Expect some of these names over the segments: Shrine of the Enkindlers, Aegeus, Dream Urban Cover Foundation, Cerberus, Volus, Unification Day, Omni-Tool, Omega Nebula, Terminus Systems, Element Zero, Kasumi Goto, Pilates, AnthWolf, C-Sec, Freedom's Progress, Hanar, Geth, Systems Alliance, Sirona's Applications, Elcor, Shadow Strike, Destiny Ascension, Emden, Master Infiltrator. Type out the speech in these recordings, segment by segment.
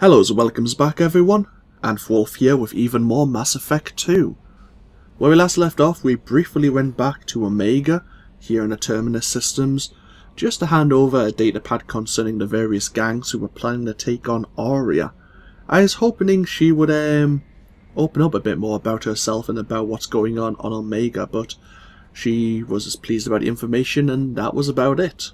Hellos and welcomes back everyone, AnthWolf here with even more Mass Effect 2. Where we last left off, we briefly went back to Omega, here in the Terminus Systems, just to hand over a datapad concerning the various gangs who were planning to take on Aria. I was hoping she would open up a bit more about herself and about what's going on Omega, but she was as pleased about the information and that was about it.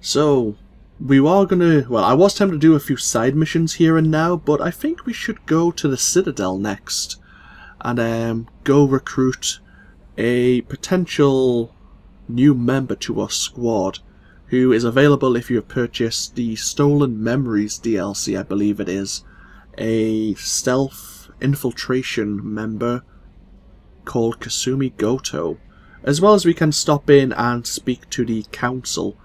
So, we are going to... well, I was tempted to do a few side missions here and now, but I think we should go to the Citadel next and go recruit a potential new member to our squad who is available if you have purchased the Stolen Memories DLC, I believe it is. A stealth infiltration member called Kasumi Goto. As well as we can stop in and speak to the Council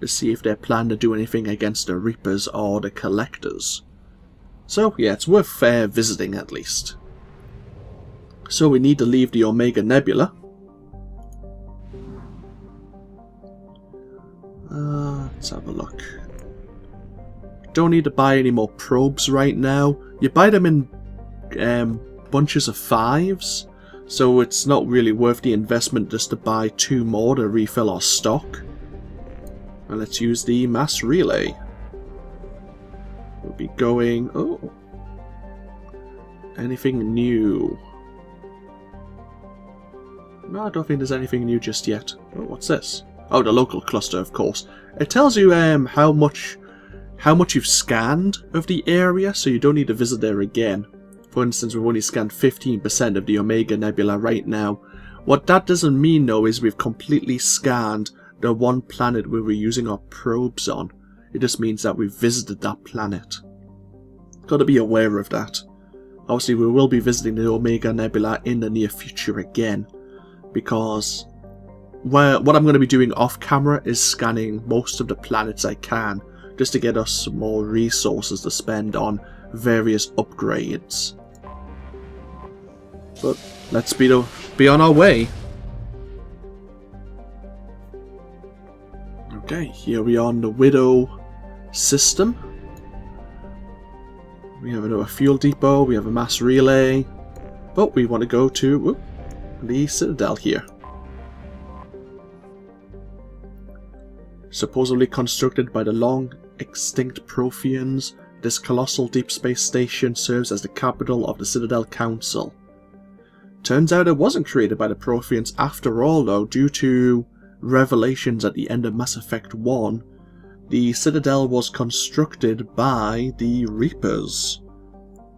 to see if they plan to do anything against the Reapers or the Collectors. So yeah, it's worth visiting at least. So we need to leave the Omega Nebula. Let's have a look. Don't need to buy any more probes right now. You buy them in bunches of 5s, so it's not really worth the investment just to buy 2 more to refill our stock. And let's use the mass relay. We'll be going... oh! Anything new? No, I don't think there's anything new just yet. Oh, what's this? Oh, the local cluster, of course. It tells you how much you've scanned of the area, so you don't need to visit there again. For instance, we've only scanned 15% of the Omega Nebula right now. What that doesn't mean, though, is we've completely scanned the one planet we were using our probes on. It just means that we've visited that planet. Gotta be aware of that. Obviously we will be visiting the Omega Nebula in the near future again, because what I'm going to be doing off camera is scanning most of the planets I can, just to get us some more resources to spend on various upgrades. But let's be on our way. Okay, here we are on the Widow system. We have another fuel depot, we have a mass relay, but we want to go to the Citadel here. Supposedly constructed by the long extinct Protheans, this colossal deep space station serves as the capital of the Citadel Council. Turns out it wasn't created by the Protheans after all, though, due to revelations at the end of Mass Effect 1, the Citadel was constructed by the Reapers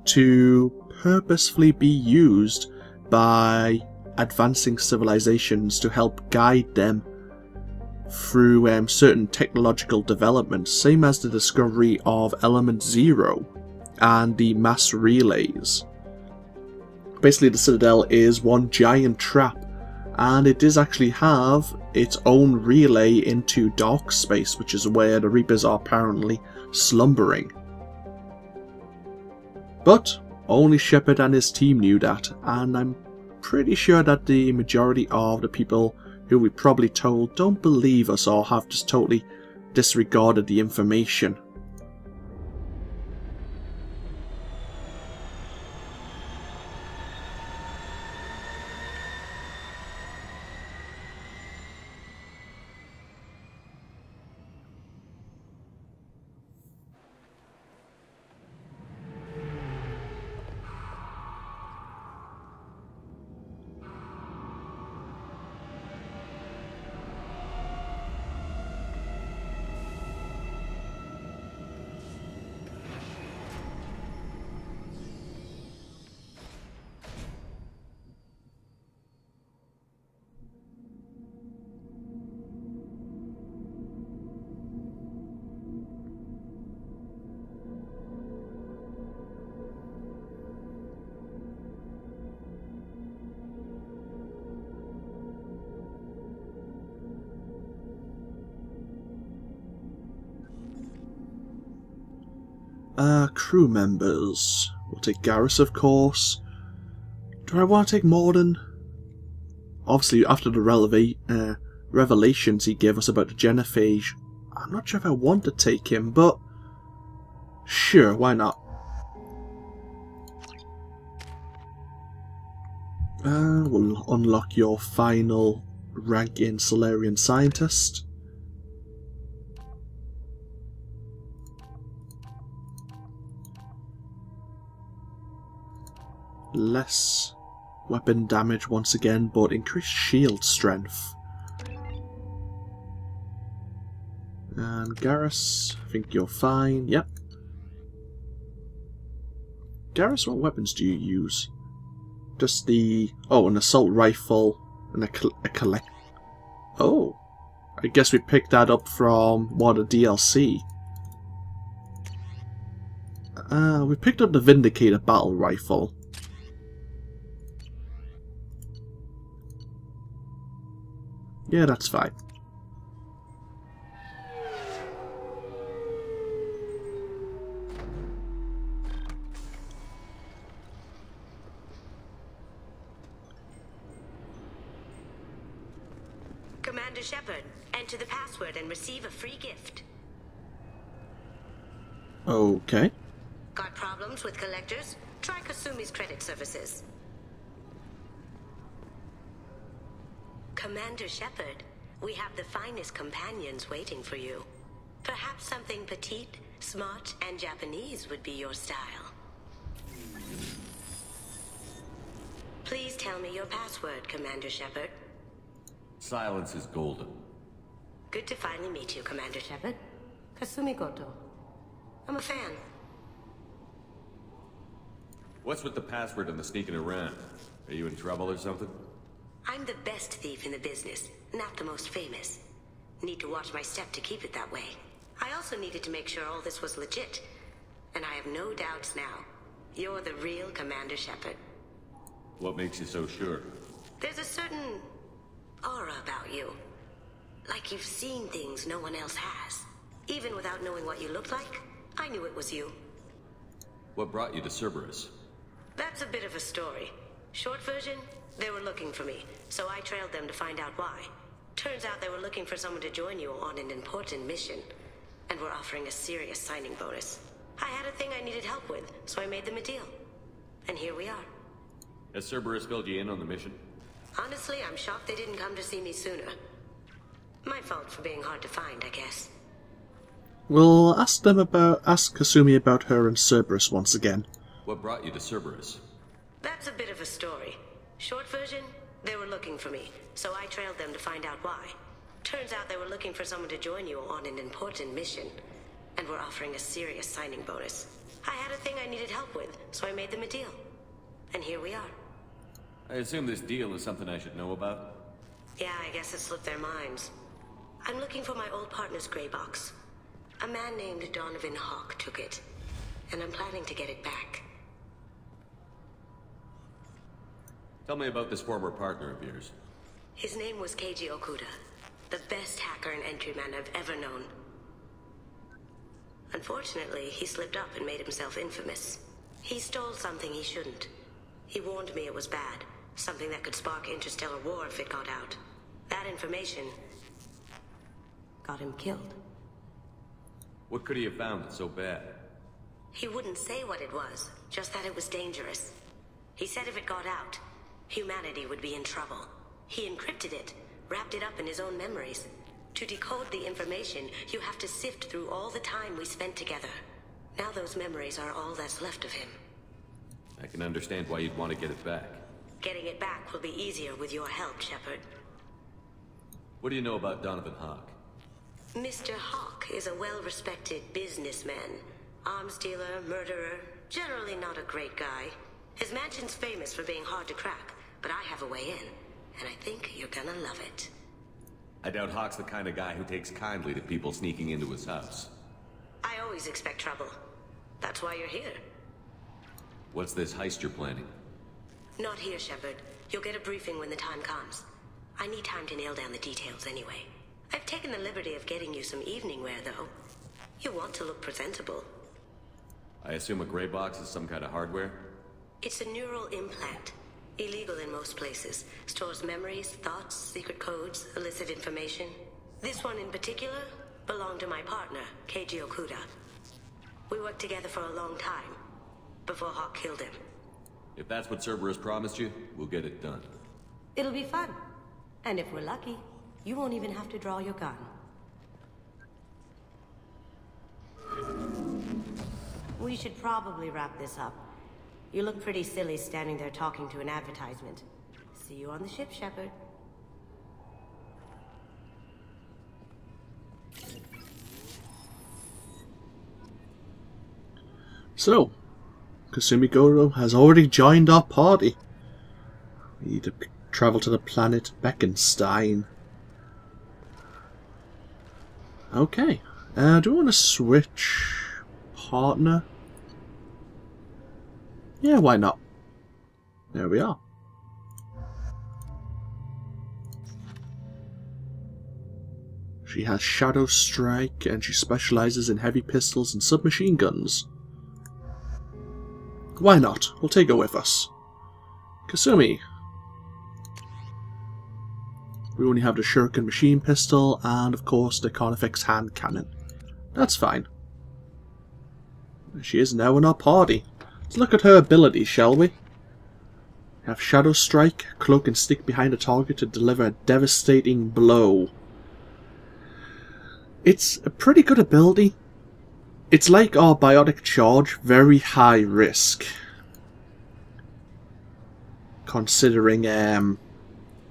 to purposefully be used by advancing civilizations to help guide them through certain technological developments, same as the discovery of Element Zero and the mass relays. Basically, the Citadel is one giant trap, and it does actually have its own relay into dark space, which is where the Reapers are apparently slumbering. But only Shepard and his team knew that, and I'm pretty sure that the majority of the people who we probably told don't believe us or have just totally disregarded the information. Crew members. We'll take Garrus, of course. Do I want to take Morden? Obviously, after the revelations he gave us about the Genophage, I'm not sure if I want to take him, but Sure, why not? We'll unlock your final rank in Solarian Scientist. Less weapon damage once again, but increased shield strength. And Garrus, I think you're fine. Yep. Garrus, what weapons do you use? Just the... oh, an assault rifle and a collect... oh. I guess we picked that up from, what, a DLC. We picked up the Vindicator battle rifle. Yeah, that's fine. Commander Shepard, enter the password and receive a free gift. Okay. Got problems with collectors? Try Kasumi's credit services. Commander Shepard, we have the finest companions waiting for you. Perhaps something petite, smart, and Japanese would be your style. Please tell me your password, Commander Shepard. Silence is golden. Good to finally meet you, Commander Shepard. Kasumi Goto. I'm a fan. What's with the password and the sneaking around? Are you in trouble or something? I'm the best thief in the business, not the most famous. Need to watch my step to keep it that way. I also needed to make sure all this was legit. And I have no doubts now. You're the real Commander Shepard. What makes you so sure? There's a certain aura about you. Like you've seen things no one else has. Even without knowing what you looked like, I knew it was you. What brought you to Cerberus? That's a bit of a story. Short version? They were looking for me, so I trailed them to find out why. Turns out they were looking for someone to join you on an important mission, and were offering a serious signing bonus. I had a thing I needed help with, so I made them a deal. And here we are. Has Cerberus filled you in on the mission? Honestly, I'm shocked they didn't come to see me sooner. My fault for being hard to find, I guess. We'll ask Kasumi about her and Cerberus once again. What brought you to Cerberus? That's a bit of a story. Short version, they were looking for me, so I trailed them to find out why. Turns out they were looking for someone to join you on an important mission, and were offering a serious signing bonus. I had a thing I needed help with, so I made them a deal. And here we are. I assume this deal is something I should know about? Yeah, I guess it slipped their minds. I'm looking for my old partner's gray box. A man named Donovan Hock took it, and I'm planning to get it back. Tell me about this former partner of yours. His name was Keiji Okuda, the best hacker and entryman I've ever known. Unfortunately, he slipped up and made himself infamous. He stole something he shouldn't. He warned me it was bad, something that could spark interstellar war if it got out. That information got him killed. What could he have found that's so bad? He wouldn't say what it was, just that it was dangerous. He said if it got out, humanity would be in trouble. He encrypted it, wrapped it up in his own memories. To decode the information, you have to sift through all the time we spent together. Now those memories are all that's left of him. I can understand why you'd want to get it back. Getting it back will be easier with your help, Shepard. What do you know about Donovan Hock? Mr. Hock is a well-respected businessman. Arms dealer, murderer, generally not a great guy. His mansion's famous for being hard to crack, but I have a way in, and I think you're gonna love it. I doubt Hawk's the kind of guy who takes kindly to people sneaking into his house. I always expect trouble. That's why you're here. What's this heist you're planning? Not here, Shepard. You'll get a briefing when the time comes. I need time to nail down the details anyway. I've taken the liberty of getting you some evening wear, though. You want to look presentable. I assume a gray box is some kind of hardware? It's a neural implant. Illegal in most places. Stores memories, thoughts, secret codes, illicit information. This one in particular belonged to my partner, Keiji Okuda. We worked together for a long time, before Hawk killed him. If that's what Cerberus promised you, we'll get it done. It'll be fun. And if we're lucky, you won't even have to draw your gun. We should probably wrap this up. You look pretty silly standing there talking to an advertisement. See you on the ship, Shepard. So, Kasumi Goto has already joined our party. We need to travel to the planet Beckenstein. Okay, do we want to switch partner? Yeah, why not? There we are. She has Shadow Strike and she specializes in heavy pistols and submachine guns. Why not? We'll take her with us. Kasumi. We only have the shuriken machine pistol and of course the Carnifex hand cannon. That's fine. She is now in our party. Let's look at her abilities, shall we? We have Shadow Strike, cloak and stick behind a target to deliver a devastating blow. It's a pretty good ability. It's like our Biotic Charge, very high risk. Considering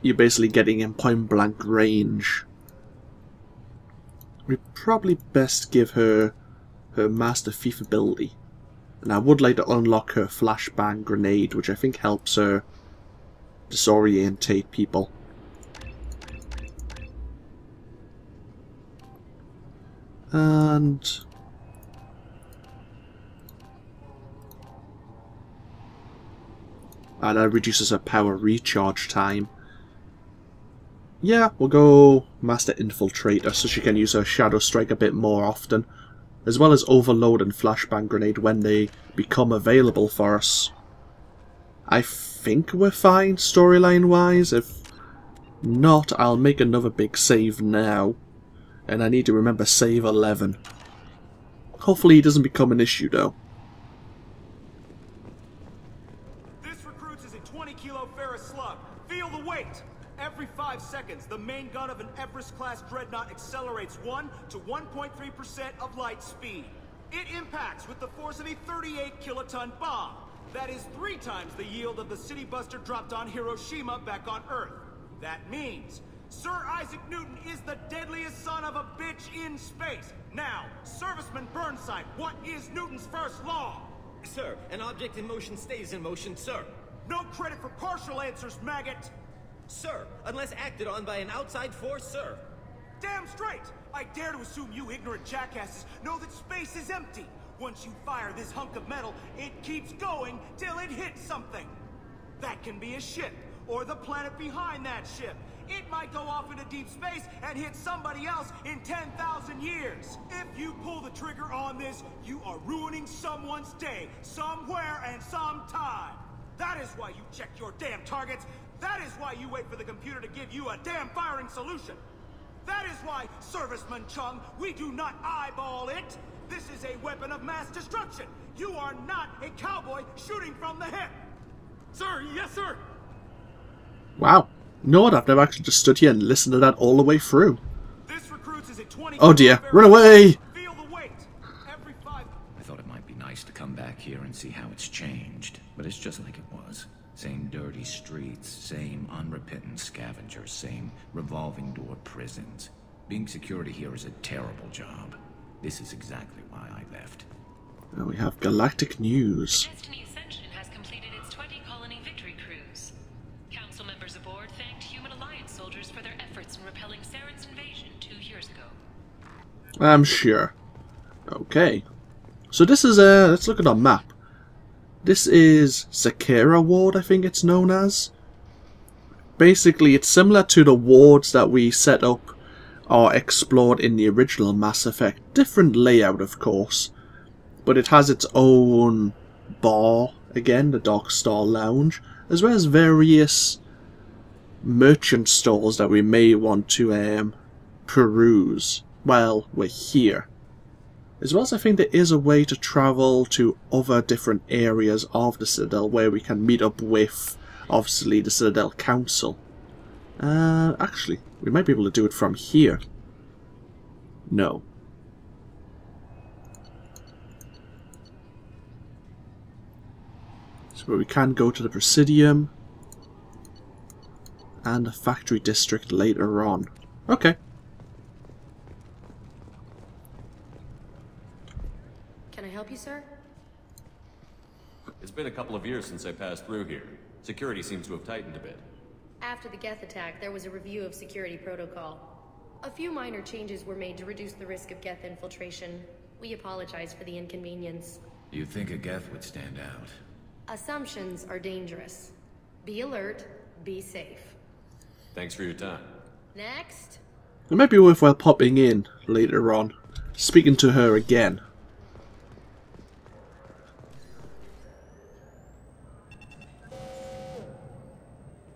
you're basically getting in point blank range. We'd probably best give her her Master Thief ability. And I would like to unlock her flashbang grenade, which I think helps her disorientate people. And that reduces her power recharge time. Yeah, we'll go Master Infiltrator, so she can use her Shadow Strike a bit more often, as well as Overload and Flashbang Grenade when they become available for us. I think we're fine storyline-wise. If not, I'll make another big save now. And I need to remember save 11. Hopefully it doesn't become an issue, though. This recruit is a 20-kilo ferrous slug. Feel the weight! Every 5 seconds, the main gun of an Everest-class dreadnought accelerates 1 to 1.3% of light speed. It impacts with the force of a 38-kiloton bomb. That is 3 times the yield of the city buster dropped on Hiroshima back on Earth. That means Sir Isaac Newton is the deadliest son of a bitch in space. Now, Serviceman Burnside, what is Newton's first law? Sir, an object in motion stays in motion, sir. No credit for partial answers, maggot. Sir, unless acted on by an outside force, sir. Damn straight! I dare to assume you ignorant jackasses know that space is empty. Once you fire this hunk of metal, it keeps going till it hits something. That can be a ship, or the planet behind that ship. It might go off into deep space and hit somebody else in 10,000 years. If you pull the trigger on this, you are ruining someone's day, somewhere and sometime. That is why you check your damn targets. That is why you wait for the computer to give you a damn firing solution. That is why, Serviceman Chung, we do not eyeball it. This is a weapon of mass destruction. You are not a cowboy shooting from the hip. Sir, yes, sir. Wow. No, I've never actually just stood here and listened to that all the way through. This recruits is a 20. Oh dear, run away! Feel the weight. Every 5. I thought it might be nice to come back here and see how it's changed, but it's just like it was. Same dirty streets, same unrepentant scavengers, same revolving door prisons. Being security here is a terrible job. This is exactly why I left. Now we have galactic news. Destiny Ascension has completed its 20-colony victory cruise. Council members aboard thanked Human Alliance soldiers for their efforts in repelling Saren's invasion 2 years ago. I'm sure. Okay. So this is let's look at our map. This is Zakera Ward, I think it's known as. Basically, it's similar to the wards that we set up or explored in the original Mass Effect. Different layout, of course, but it has its own bar, again, the Dark Star Lounge, as well as various merchant stores that we may want to peruse while we're here. as well as I think there is a way to travel to other different areas of the Citadel where we can meet up with, obviously, the Citadel Council. Actually, we might be able to do it from here. No. So we can go to the Presidium and the Factory District later on. Okay. Can I help you, sir? It's been a couple of years since I passed through here. Security seems to have tightened a bit. After the Geth attack, there was a review of security protocol. A few minor changes were made to reduce the risk of Geth infiltration. We apologize for the inconvenience. You'd think a Geth would stand out. Assumptions are dangerous. Be alert, be safe. Thanks for your time. Next. It might be worthwhile popping in later on, speaking to her again.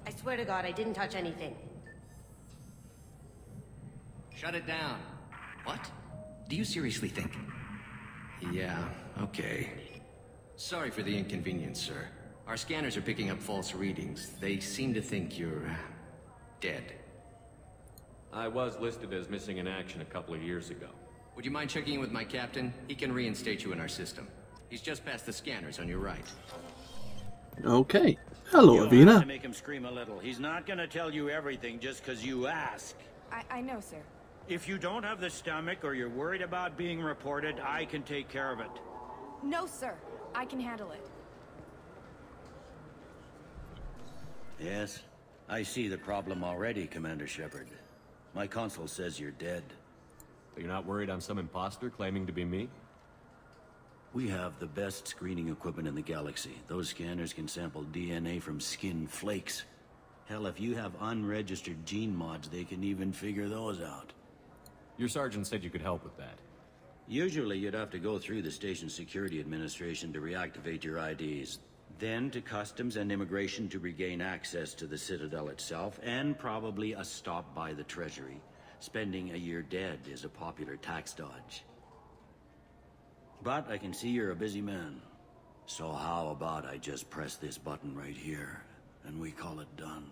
I swear to God, I didn't touch anything. Shut it down. What? Do you seriously think? Yeah, okay. Sorry for the inconvenience, sir. Our scanners are picking up false readings. They seem to think you're... dead. I was listed as missing in action a couple of years ago. Would you mind checking in with my captain? He can reinstate you in our system. He's just past the scanners on your right. Okay. Hello, Avina. You'll have to make him scream a little. He's not gonna tell you everything just because you ask. I know, sir. If you don't have the stomach or you're worried about being reported, I can take care of it. No, sir. I can handle it. Yes, I see the problem already, Commander Shepard. My console says you're dead. But you're not worried I'm some imposter claiming to be me? We have the best screening equipment in the galaxy. Those scanners can sample DNA from skin flakes. Hell, if you have unregistered gene mods, they can even figure those out. Your sergeant said you could help with that. Usually, you'd have to go through the Station Security Administration to reactivate your IDs, then to Customs and Immigration to regain access to the Citadel itself, and probably a stop by the Treasury. Spending a year dead is a popular tax dodge. But I can see you're a busy man. So how about I just press this button right here, and we call it done?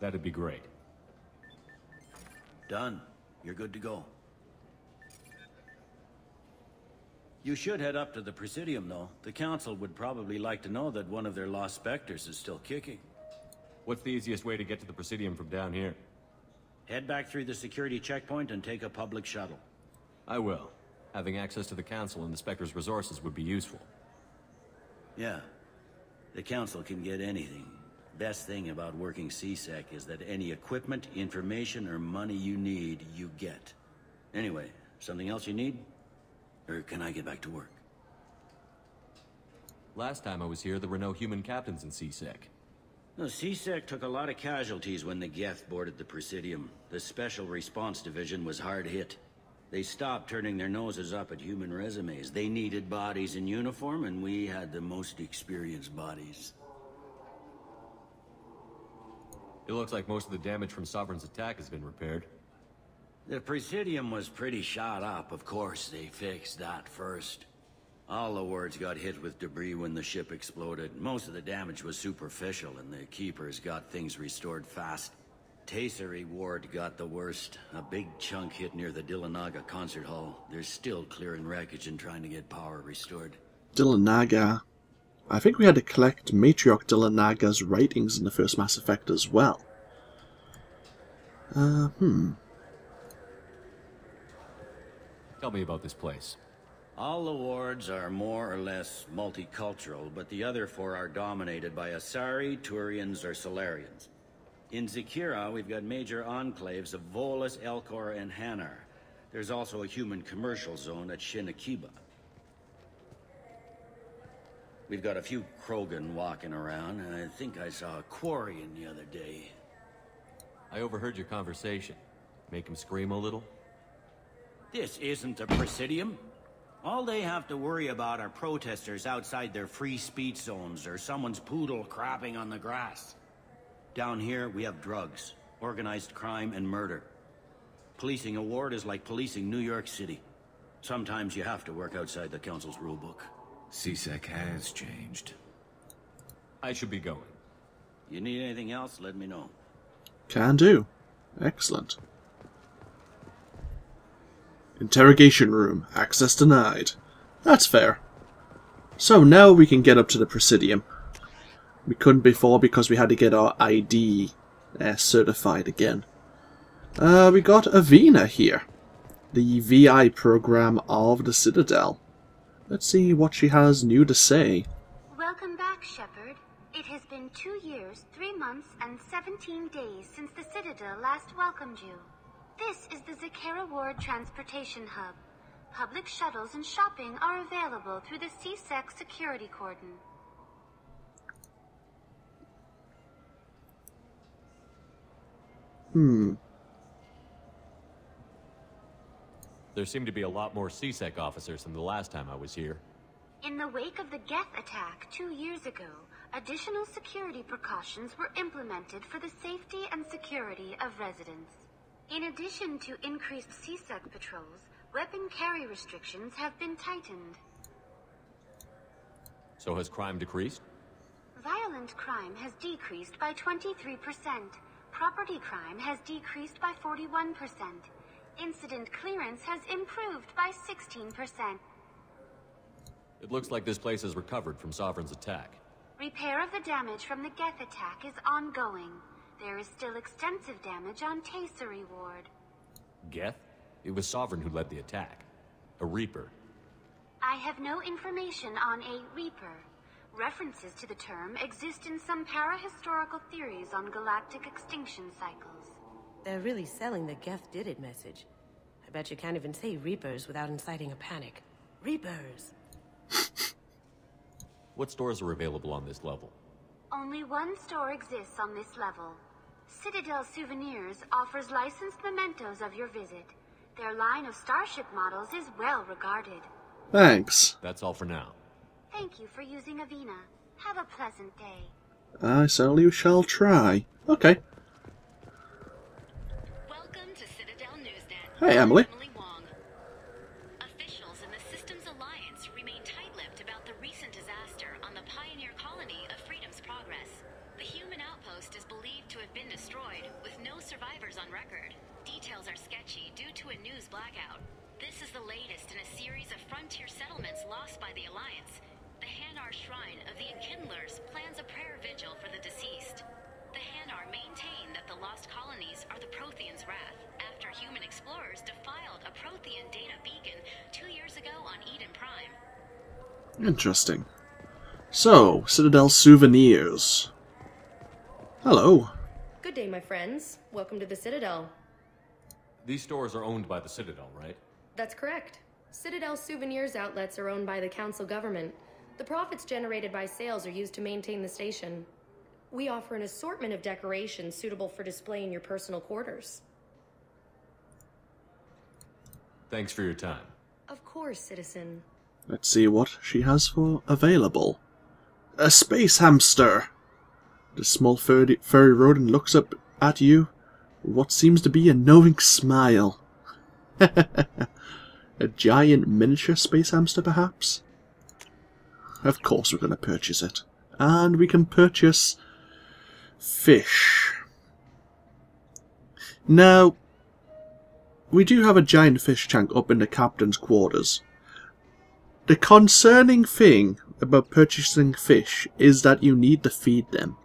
That'd be great. Done. You're good to go. You should head up to the Presidium, though. The Council would probably like to know that one of their lost Spectres is still kicking. What's the easiest way to get to the Presidium from down here? Head back through the security checkpoint and take a public shuttle. I will. Having access to the Council and the Spectres' resources would be useful. Yeah. The Council can get anything. Best thing about working C-Sec is that any equipment, information, or money you need, you get. Anyway, something else you need? Or can I get back to work? Last time I was here, there were no human captains in C-Sec. No, C-Sec took a lot of casualties when the Geth boarded the Presidium. The Special Response Division was hard hit. They stopped turning their noses up at human resumes. They needed bodies in uniform, and we had the most experienced bodies. It looks like most of the damage from Sovereign's attack has been repaired. The Presidium was pretty shot up, of course. They fixed that first. All the wards got hit with debris when the ship exploded. Most of the damage was superficial, and the Keepers got things restored fast. Tayseri Ward got the worst. A big chunk hit near the Dillanaga Concert Hall. They're still clearing wreckage and trying to get power restored. Dillanaga. I think we had to collect Matriarch Dillanaga's writings in the first Mass Effect as well. Tell me about this place. All the wards are more or less multicultural, but the other four are dominated by Asari, Turians, or Solarians. In Zakera, we've got major enclaves of Volus, Elcor, and Hanar. There's also a human commercial zone at Shinakiba. We've got a few Krogan walking around, and I think I saw a Quarian the other day. I overheard your conversation. Make him scream a little? This isn't a Presidium. All they have to worry about are protesters outside their free speech zones or someone's poodle crapping on the grass. Down here, we have drugs, organized crime, and murder. Policing a ward is like policing New York City. Sometimes you have to work outside the Council's rulebook. C-Sec has changed. I should be going. You need anything else, let me know. Can do. Excellent. Interrogation room. Access denied. That's fair. So now we can get up to the Presidium. We couldn't before because we had to get our ID certified again. We got Avina here. The VI program of the Citadel. Let's see what she has new to say. Welcome back, Shepard. It has been 2 years, 3 months, and 17 days since the Citadel last welcomed you. This is the Zakera Ward Transportation Hub. Public shuttles and shopping are available through the C-Sec security cordon. There seem to be a lot more C-Sec officers than the last time I was here. In the wake of the Geth attack 2 years ago, additional security precautions were implemented for the safety and security of residents. In addition to increased C-Sec patrols, weapon carry restrictions have been tightened. So has crime decreased? Violent crime has decreased by 23%. Property crime has decreased by 41%. Incident clearance has improved by 16%. It looks like this place has recovered from Sovereign's attack. Repair of the damage from the Geth attack is ongoing. There is still extensive damage on Tayseri Ward. Geth? It was Sovereign who led the attack. A Reaper. I have no information on a Reaper. References to the term exist in some parahistorical theories on galactic extinction cycles. They're really selling the Geth did it message. I bet you can't even say Reapers without inciting a panic. Reapers! What stores are available on this level? Only one store exists on this level. Citadel Souvenirs offers licensed mementos of your visit. Their line of starship models is well regarded. Thanks. That's all for now. Thank you for using Avina. Have a pleasant day. I certainly shall try. Okay. Hey, Emily. Officials in the Systems Alliance remain tight-lipped about the recent disaster on the pioneer colony of Freedom's Progress. The human outpost is believed to have been destroyed, with no survivors on record. Details are sketchy due to a news blackout. This is the latest in a series of frontier settlements lost by the Alliance. The Hanar Shrine of the Enkindlers plans a prayer vigil for the deceased. The Hanar maintain that the lost colonies are the Protheans' wrath. Human explorers defiled a Prothean data beacon 2 years ago on Eden Prime. Interesting. So, Citadel Souvenirs. Hello. Good day, my friends. Welcome to the Citadel. These stores are owned by the Citadel, right? That's correct. Citadel Souvenirs outlets are owned by the Council government. The profits generated by sales are used to maintain the station. We offer an assortment of decorations suitable for display in your personal quarters. Thanks for your time. Of course, citizen. Let's see what she has for available. A space hamster! The small furry rodent looks up at you with what seems to be a knowing smile. A giant miniature space hamster, perhaps? Of course we're going to purchase it. And we can purchase fish. Now, we do have a giant fish tank up in the captain's quarters. The concerning thing about purchasing fish is that you need to feed them.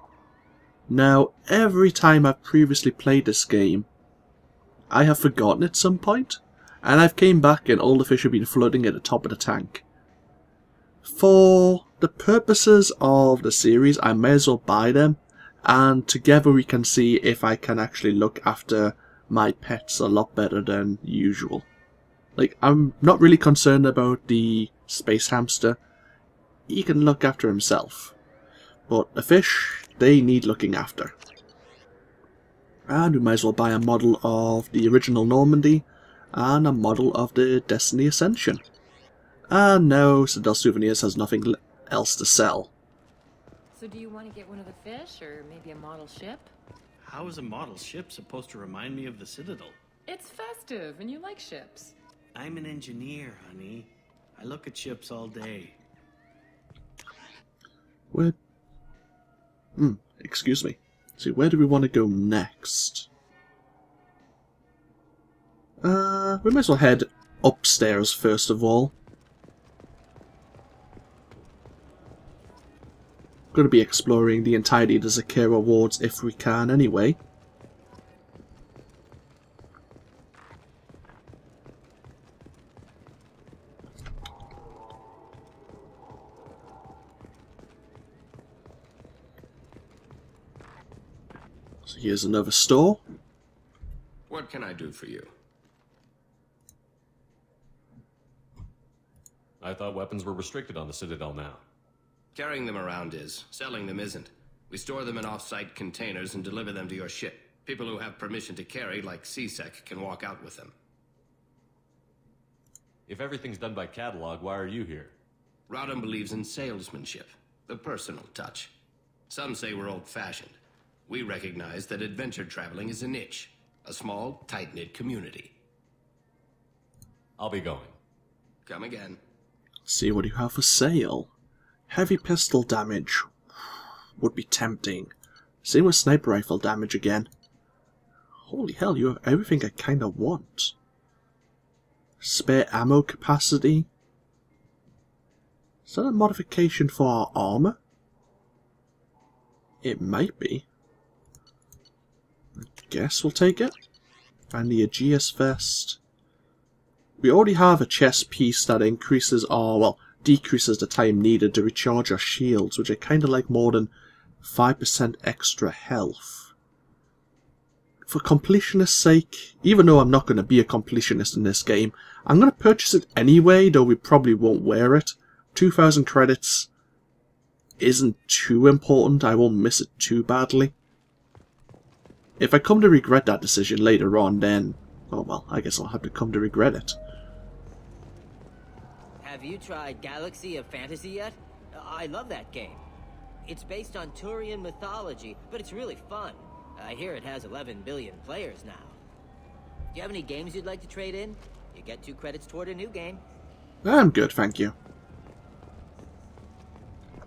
Now, every time I've previously played this game, I have forgotten at some point, and I've came back and all the fish have been floating at the top of the tank. For the purposes of the series, I may as well buy them, and together we can see if I can actually look after my pets a lot better than usual. Like, I'm not really concerned about the space hamster. He can look after himself. But the fish, they need looking after. And we might as well buy a model of the original Normandy and a model of the Destiny Ascension. And now Citadel Souvenirs has nothing else to sell. So do you want to get one of the fish, or maybe a model ship? How is a model ship supposed to remind me of the Citadel? It's festive, and you like ships. I'm an engineer, honey. I look at ships all day. Where... excuse me. See, where do we want to go next? We might as well head upstairs first of all. Going to be exploring the entirety of the Zakera Ward if we can anyway. So here's another store. What can I do for you? I thought weapons were restricted on the Citadel now. Carrying them around is. Selling them isn't. We store them in off-site containers and deliver them to your ship. People who have permission to carry, like C-Sec, can walk out with them. If everything's done by catalog, why are you here? Rodham believes in salesmanship. The personal touch. Some say we're old-fashioned. We recognize that adventure traveling is a niche. A small, tight-knit community. I'll be going. Come again. See what you have for sale. Heavy pistol damage would be tempting. Same with sniper rifle damage again. Holy hell, you have everything I kinda want. Spare ammo capacity. Is that a modification for our armor? It might be. I guess we'll take it. And the Aegeus vest. We already have a chest piece that increases our, well, decreases the time needed to recharge our shields, which I kind of like more than 5% extra health. For completionist's sake, even though I'm not going to be a completionist in this game, I'm going to purchase it anyway, though we probably won't wear it. 2,000 credits isn't too important, I won't miss it too badly. If I come to regret that decision later on, then, oh well, I guess I'll have to come to regret it. Have you tried Galaxy of Fantasy yet? I love that game. It's based on Turian mythology, but it's really fun. I hear it has 11 billion players now. Do you have any games you'd like to trade in? You get 2 credits toward a new game. I'm good, thank you.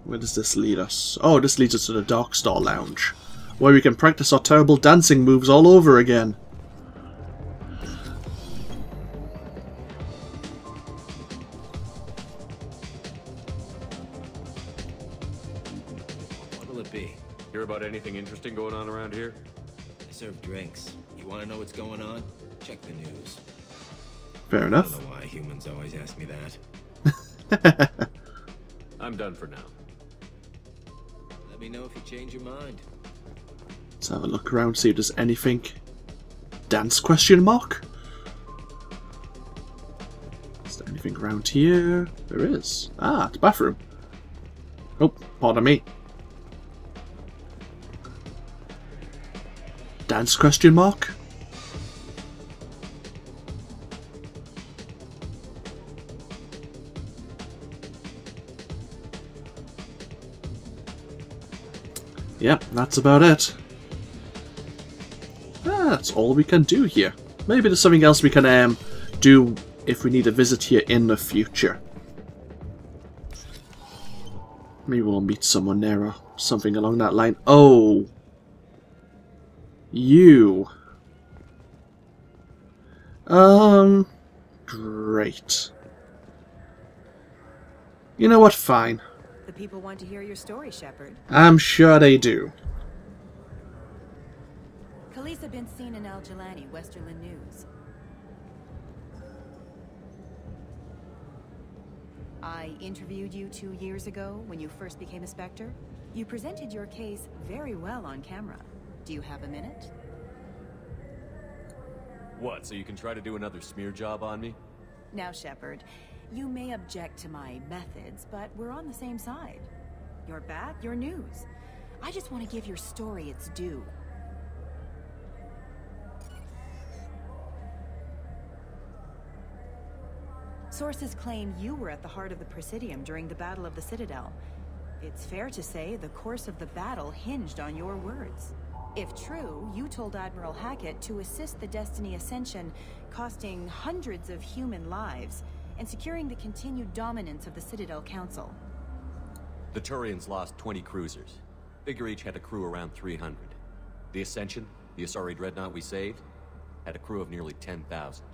Where does this lead us? Oh, this leads us to the Dark Star Lounge, where we can practice our terrible dancing moves all over again. About anything interesting going on around here? I serve drinks. You want to know what's going on? Check the news. Fair enough. I don't know why humans always ask me that. I'm done for now. Let me know if you change your mind. Let's have a look around, see if there's anything. Dance question mark? Is there anything around here? There is. Ah, it's a bathroom. Oh, pardon me. Dance question mark? Yep, that's about it. That's all we can do here. Maybe there's something else we can do if we need a visit here in the future. Maybe we'll meet someone there or something along that line. Oh! You. Great. You know what? Fine. The people want to hear your story, Shepard. I'm sure they do. Khaleesa been seen in Al Jelani, Westerland News. I interviewed you 2 years ago when you first became a Spectre. You presented your case very well on camera. Do you have a minute? What, so you can try to do another smear job on me? Now, Shepard, you may object to my methods, but we're on the same side. Your back, your news. I just want to give your story its due. Sources claim you were at the heart of the Presidium during the Battle of the Citadel. It's fair to say the course of the battle hinged on your words. If true, you told Admiral Hackett to assist the Destiny Ascension, costing hundreds of human lives, and securing the continued dominance of the Citadel Council. The Turians lost 20 cruisers. Figure each had a crew around 300. The Ascension, the Asari Dreadnought we saved, had a crew of nearly 10,000.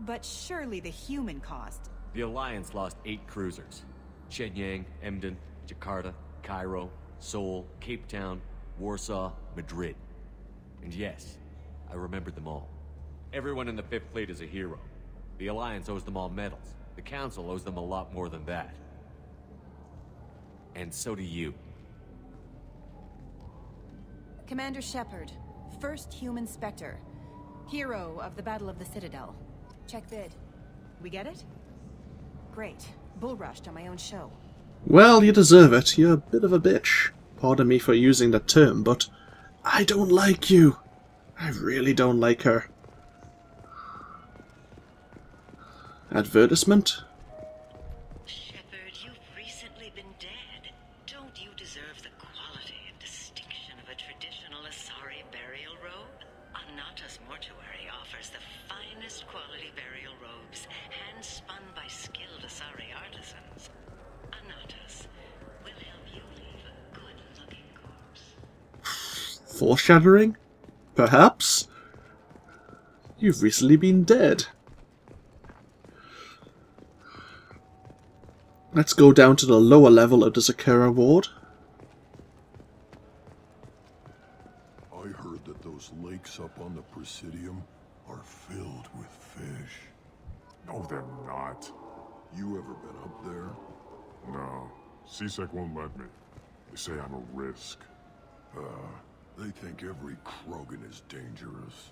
But surely the human cost. The Alliance lost 8 cruisers. Shenyang, Emden, Jakarta, Cairo, Seoul, Cape Town, Warsaw, Madrid. And yes, I remembered them all. Everyone in the Fifth Fleet is a hero. The Alliance owes them all medals. The Council owes them a lot more than that. And so do you. Commander Shepard, first human Spectre. Hero of the Battle of the Citadel. Check bid. We get it? Great. Bull rushed on my own show. Well, you deserve it. You're a bit of a bitch. Pardon me for using that term, but I don't like you. I really don't like her. Advertisement? Shepard, you've recently been dead. Don't you deserve the quality and distinction of a traditional Asari burial robe? Anata's mortuary offers the finest quality burial robes, hand-spun by skilled Asari artisans. Anata's will help you leave a good-looking corpse. Foreshadowing? Perhaps? You've recently been dead. Let's go down to the lower level of the Zakera Ward. I heard that those lakes up on the Presidium are filled with fish. No, they're not. You ever been up there? No. C-Sec won't let me. They say I'm a risk. They think every Krogan is dangerous.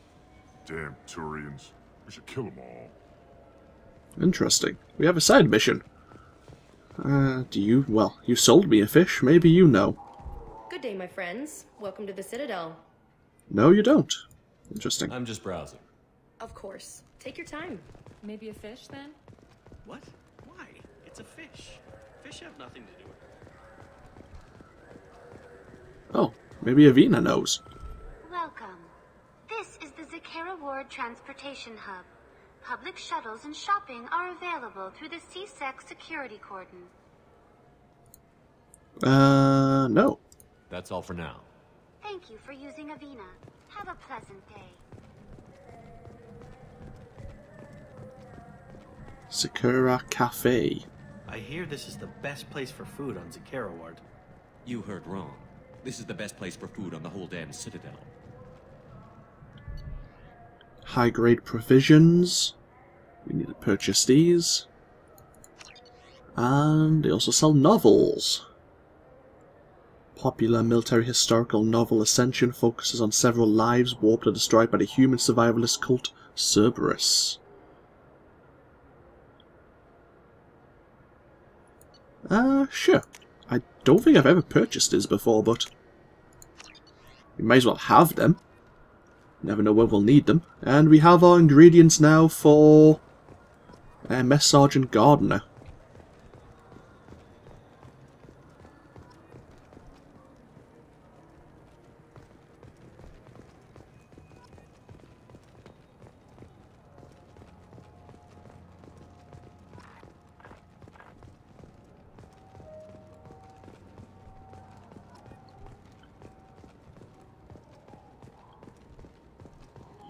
Damn Turians. We should kill them all. Interesting. We have a side mission. Do you? Well, you sold me a fish. Maybe you know. Good day, my friends. Welcome to the Citadel. No, you don't. Interesting. I'm just browsing. Of course. Take your time. Maybe a fish, then? What? Why? It's a fish. Fish have nothing to do with it. Oh, maybe Avina knows. Welcome. This is the Zakera Ward Transportation Hub. Public shuttles and shopping are available through the C-Sec security cordon. No. That's all for now. Thank you for using Avina. Have a pleasant day. Zakera Cafe. I hear this is the best place for food on Zakera Ward. You heard wrong. This is the best place for food on the whole damn Citadel. High-grade provisions. We need to purchase these. And they also sell novels. Popular military historical novel Ascension focuses on several lives warped and destroyed by the human survivalist cult Cerberus. Sure. I don't think I've ever purchased these before, but we might as well have them. Never know when we'll need them. And we have our ingredients now for Mess Sergeant Gardner.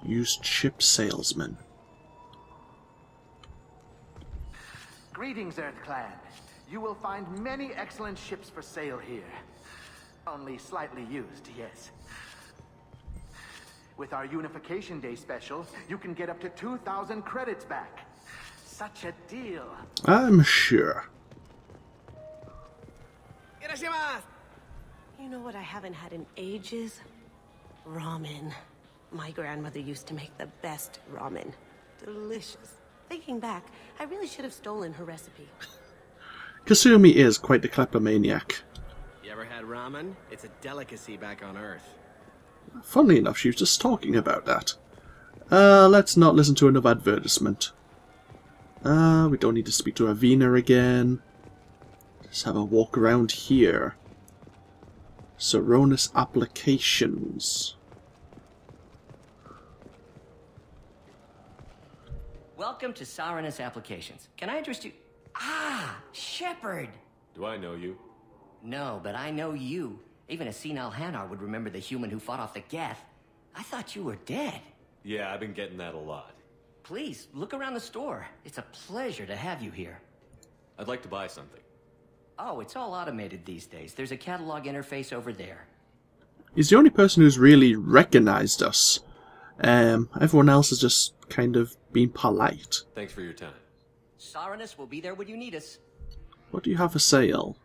Used ship salesman. Greetings, Earth Clan. You will find many excellent ships for sale here. Only slightly used, yes. With our Unification Day special, you can get up to 2,000 credits back. Such a deal. I'm sure. You know what I haven't had in ages? Ramen. My grandmother used to make the best ramen. Delicious. Thinking back, I really should have stolen her recipe. Kasumi is quite the kleptomaniac. You ever had ramen? It's a delicacy back on Earth. Funnily enough, she was just talking about that. Let's not listen to another advertisement. We don't need to speak to Avina again. Let's have a walk around here. Sirona's Applications. Welcome to Sirona's Applications. Can I interest you? Ah, Shepard! Do I know you? No, but I know you. Even a senile Hanar would remember the human who fought off the Geth. I thought you were dead. Yeah, I've been getting that a lot. Please, look around the store. It's a pleasure to have you here. I'd like to buy something. Oh, it's all automated these days. There's a catalog interface over there. He's the only person who's really recognized us. Everyone else is just kind of being polite. Thanks for your time. Sirona's will be there when you need us. What do you have for sale?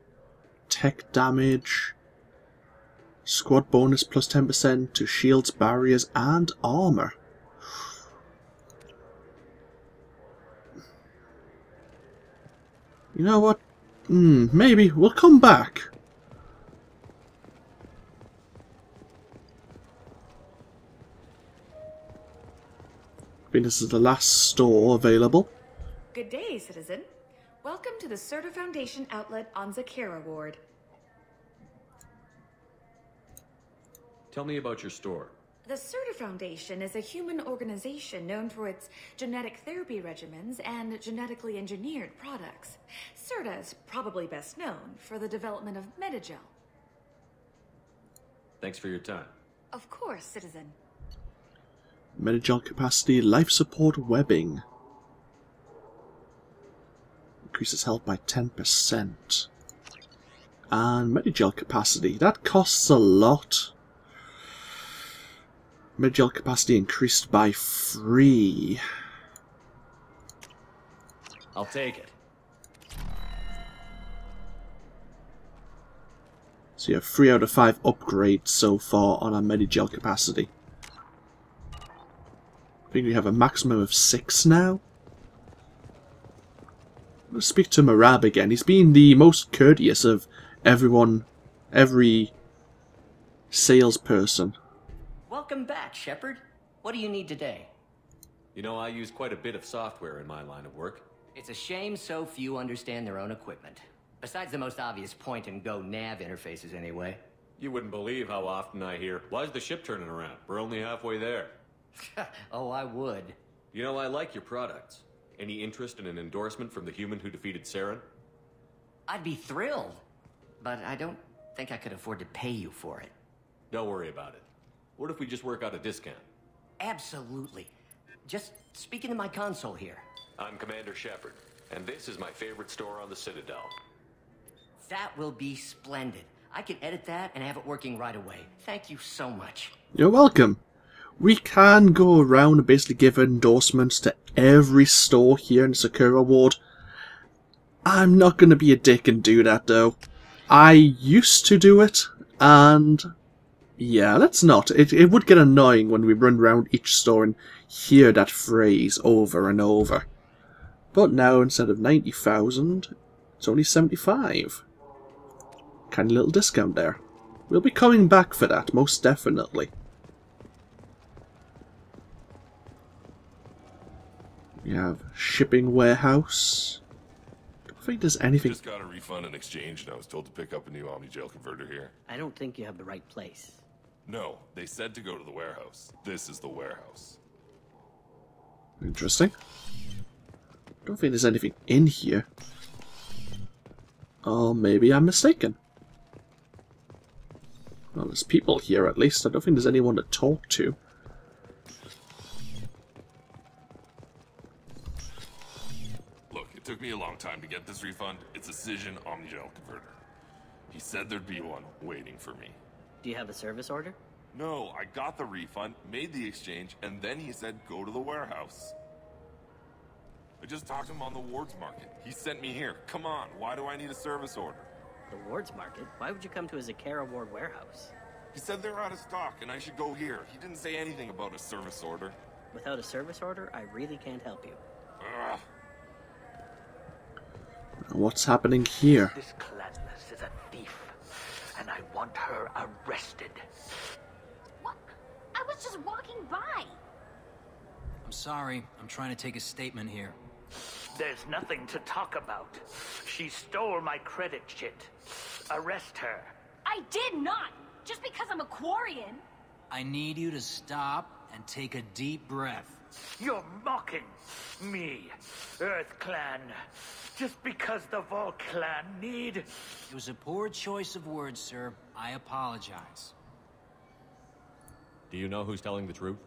Tech damage. Squad bonus plus 10% to shields, barriers, and armor. You know what? Maybe we'll come back. I mean, this is the last store available. Good day, citizen. Welcome to the Sirta Foundation outlet on Zakera Ward. Tell me about your store. The Sirta Foundation is a human organization known for its genetic therapy regimens and genetically engineered products. Sirta is probably best known for the development of Medigel. Thanks for your time. Of course, citizen. Medigel capacity, life support webbing. Increases health by 10%. And Medigel capacity, that costs a lot. Medigel capacity increased by 3. I'll take it. So you have 3 out of 5 upgrades so far on our Medigel capacity. I think we have a maximum of 6 now. Let's speak to Marab again. He's been the most courteous of everyone, every salesperson. Welcome back, Shepard. What do you need today? You know, I use quite a bit of software in my line of work. It's a shame so few understand their own equipment. Besides the most obvious point-and-go nav interfaces, anyway. You wouldn't believe how often I hear, "Why's the ship turning around? We're only halfway there." Oh, I would. You know, I like your products. Any interest in an endorsement from the human who defeated Saren? I'd be thrilled, but I don't think I could afford to pay you for it. Don't worry about it. What if we just work out a discount? Absolutely. Just speaking to my console here. I'm Commander Shepard, and this is my favorite store on the Citadel. That will be splendid. I can edit that and have it working right away. Thank you so much. You're welcome. We can go around and basically give endorsements to every store here in Zakera Ward. I'm not going to be a dick and do that though. I used to do it, and yeah, let's not. It would get annoying when we run around each store and hear that phrase over and over. But now instead of 90,000, it's only 75. Kind of little discount there. We'll be coming back for that, most definitely. We have shipping warehouse. I don't think there's anything. I just got a refund in exchange and I was told to pick up a new Omni-Gel converter here. I don't think you have the right place. No, they said to go to the warehouse. This is the warehouse. Interesting. I don't think there's anything in here. Oh, maybe I'm mistaken. Well, there's people here at least. I don't think there's anyone to talk to. It took me a long time to get this refund. It's a Cision Omnigel converter. He said there'd be one waiting for me. Do you have a service order? No, I got the refund, made the exchange, and then he said go to the warehouse. I just talked to him on the Ward's Market. He sent me here. Come on, why do I need a service order? The Ward's Market? Why would you come to a Zakera Ward warehouse? He said they're out of stock and I should go here. He didn't say anything about a service order. Without a service order, I really can't help you. Ugh. What's happening here? This Gladness is a thief, and I want her arrested. What? I was just walking by. I'm sorry. I'm trying to take a statement here. There's nothing to talk about. She stole my credit shit. Arrest her. I did not! Just because I'm a Quarian. I need you to stop and take a deep breath. You're mocking me, Earth Clan, just because the Volk Clan need... It was a poor choice of words, sir. I apologize. Do you know who's telling the truth?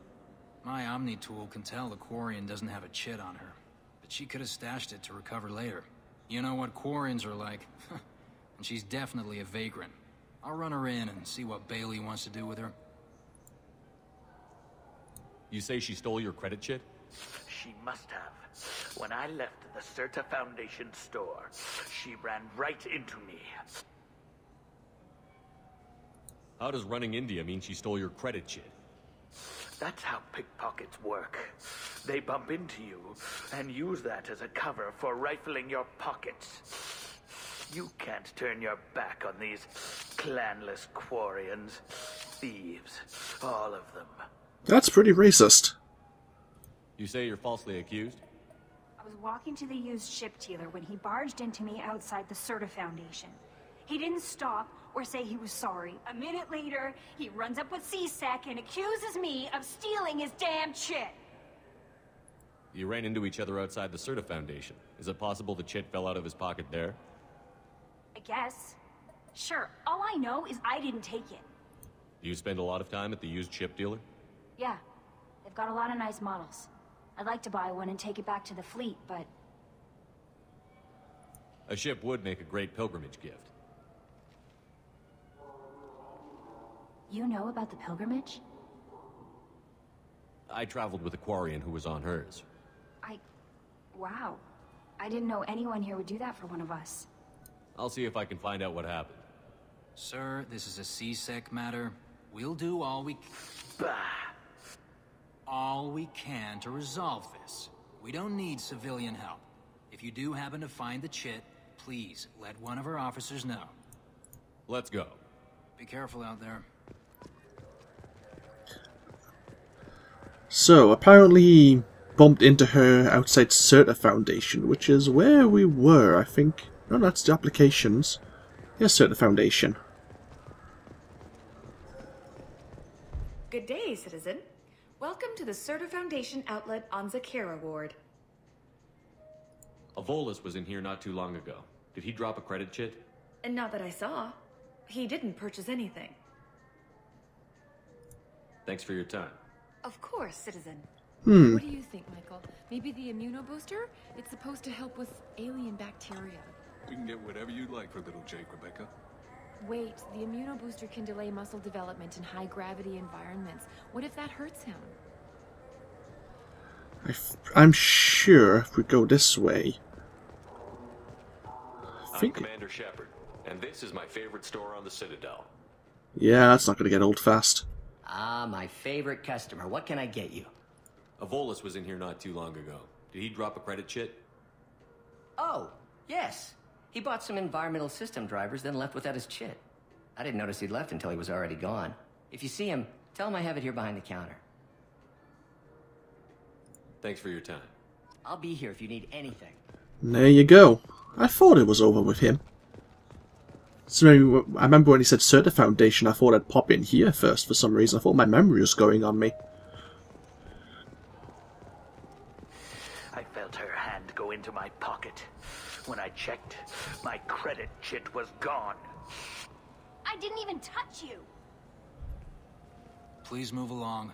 My Omni-tool can tell the Quarian doesn't have a chit on her, but she could have stashed it to recover later. You know what Quarians are like. And she's definitely a vagrant. I'll run her in and see what Bailey wants to do with her. You say she stole your credit chit? She must have. When I left the Sirta Foundation store, she ran right into me. How does running India mean she stole your credit chit? That's how pickpockets work. They bump into you and use that as a cover for rifling your pockets. You can't turn your back on these clanless Quarians. Thieves, all of them. That's pretty racist. You say you're falsely accused? I was walking to the used ship dealer when he barged into me outside the Sirta Foundation. He didn't stop or say he was sorry. A minute later, he runs up with C-Sec and accuses me of stealing his damn chit. You ran into each other outside the Sirta Foundation. Is it possible the chit fell out of his pocket there? I guess. Sure. All I know is I didn't take it. Do you spend a lot of time at the used ship dealer? Yeah, they've got a lot of nice models. I'd like to buy one and take it back to the fleet, but... A ship would make a great pilgrimage gift. You know about the pilgrimage? I traveled with a Quarian who was on hers. Wow. I didn't know anyone here would do that for one of us. I'll see if I can find out what happened. Sir, this is a C-Sec matter. We'll do all we... all we can to resolve this. We don't need civilian help. If you do happen to find the chit, please let one of our officers know. Let's go. Be careful out there. So, apparently he bumped into her outside Sirta Foundation, which is where we were, I think. No, that's the applications. Yes, Sirta Foundation. Good day, citizen. Welcome to the Sirta Foundation outlet on Zakera Ward. A Volus was in here not too long ago. Did he drop a credit chit? And not that I saw. He didn't purchase anything. Thanks for your time. Of course, citizen. What do you think, Michael? Maybe the immunobooster? It's supposed to help with alien bacteria. We can get whatever you'd like for little Jake, Rebecca. Wait, the immunobooster can delay muscle development in high-gravity environments. What if that hurts him? I'm sure if we go this way... I'm Commander Shepard, and this is my favorite store on the Citadel. Yeah, that's not gonna get old fast. Ah, my favorite customer. What can I get you? A Volus was in here not too long ago. Did he drop a credit chit? Oh, yes. He bought some environmental system drivers, then left without his chit. I didn't notice he'd left until he was already gone. If you see him, tell him I have it here behind the counter. Thanks for your time. I'll be here if you need anything. There you go. I thought it was over with him. So I remember when he said Sirta Foundation, I thought I'd pop in here first for some reason. I thought my memory was going on me. I felt her hand go into my pocket. When I checked, my credit chit was gone. I didn't even touch you. Please move along.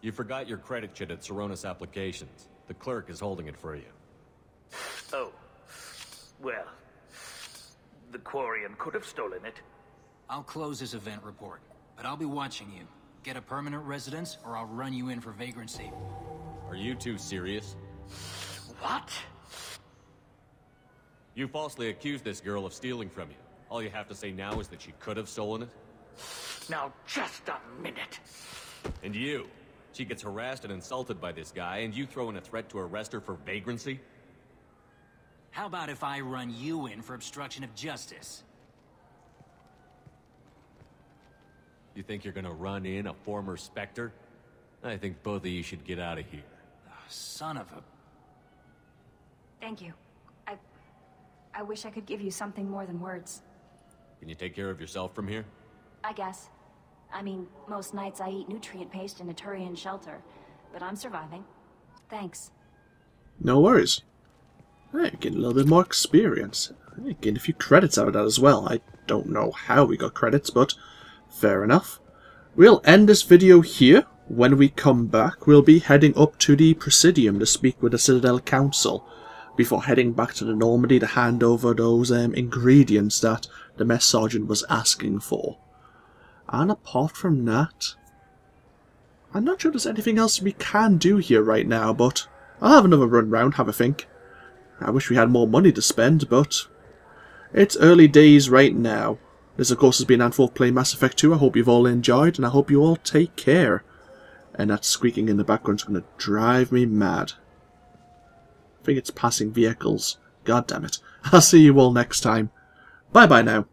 You forgot your credit chit at Sirona's Applications. The clerk is holding it for you. Oh. Well. The Quarian could have stolen it. I'll close this event report, but I'll be watching you. Get a permanent residence, or I'll run you in for vagrancy. Are you two serious? What? You falsely accused this girl of stealing from you. All you have to say now is that she could have stolen it? Now, just a minute. And you? She gets harassed and insulted by this guy, and you throw in a threat to arrest her for vagrancy? How about if I run you in for obstruction of justice? You think you're gonna run in a former Spectre? I think both of you should get out of here. Oh, son of a... Thank you. I wish I could give you something more than words. Can you take care of yourself from here? I guess. I mean, most nights I eat nutrient paste in a Turian shelter, but I'm surviving. Thanks. No worries. Hey, getting a little bit more experience. Hey, getting a few credits out of that as well. I don't know how we got credits, but fair enough. We'll end this video here. When we come back, we'll be heading up to the Presidium to speak with the Citadel Council before heading back to the Normandy to hand over those ingredients that the mess sergeant was asking for. And apart from that, I'm not sure there's anything else we can do here right now, but I'll have another run round, have a think. I wish we had more money to spend, but it's early days right now. This, of course, has been AnthWolf playing Mass Effect 2. I hope you've all enjoyed, and I hope you all take care. And that squeaking in the background's going to drive me mad. I think it's passing vehicles. God damn it. I'll see you all next time. Bye-bye now.